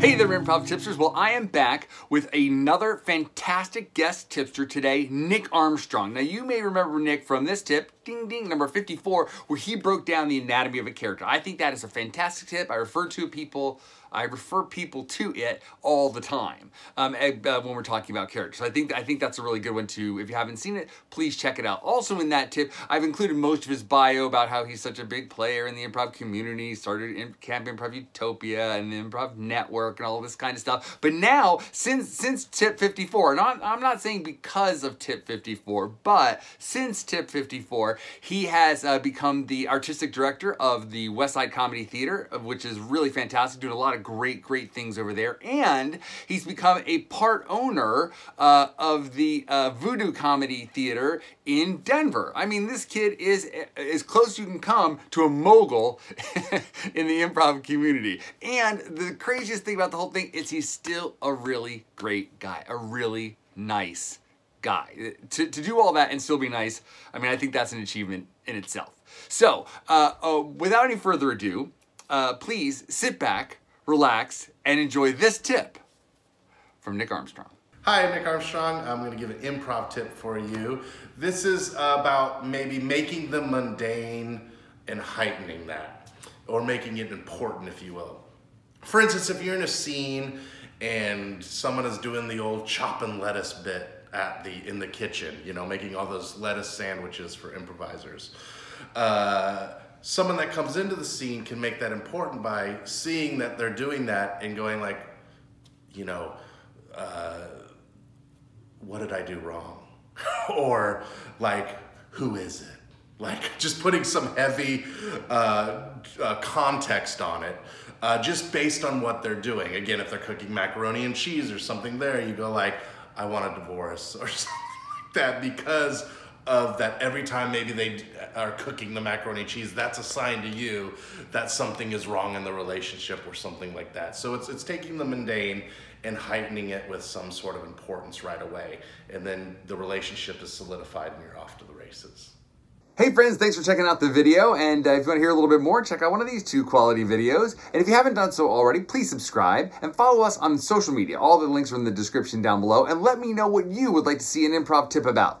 Hey there, Improv Tipsters. Well, I am back with another fantastic guest tipster today, Nick Armstrong. Now, you may remember Nick from this tip, ding, ding, number 54, where he broke down the anatomy of a character. I think that is a fantastic tip. I refer people to it all the time when we're talking about characters. I think that's a really good one too. If you haven't seen it, please check it out. Also in that tip, I've included most of his bio about how he's such a big player in the improv community, started in Camp Improv Utopia and the Improv Network and all this kind of stuff. But now, since tip 54, and I'm not saying because of tip 54, but since tip 54, he has become the artistic director of the Westside Comedy Theater, which is really fantastic, doing a lot of great things over there, and he's become a part owner of the Voodoo Comedy Theater in Denver. I mean, this kid is as close as you can come to a mogul in the improv community. And the craziest thing about the whole thing is he's still a really great guy, a really nice guy. To do all that and still be nice, I mean, I think that's an achievement in itself. So, without any further ado, please sit back, relax, and enjoy this tip from Nick Armstrong. Hi, I'm Nick Armstrong. I'm going to give an improv tip for you. This is about maybe making the mundane and heightening that, or making it important, if you will. For instance, if you're in a scene and someone is doing the old chop and lettuce bit in the kitchen, you know, making all those lettuce sandwiches for improvisers. Someone that comes into the scene can make that important by seeing that they're doing that and going like, you know, what did I do wrong? Or like, who is it? Like, just putting some heavy context on it, just based on what they're doing. Again, if they're cooking macaroni and cheese or something there, you go like, I want a divorce or something like that, because of that every time maybe they are cooking the macaroni and cheese, that's a sign to you that something is wrong in the relationship or something like that. So it's taking the mundane and heightening it with some sort of importance right away. And then the relationship is solidified and you're off to the races. Hey friends, thanks for checking out the video, and if you want to hear a little bit more, check out one of these two quality videos, and if you haven't done so already, please subscribe and follow us on social media. All the links are in the description down below, and let me know what you would like to see an improv tip about.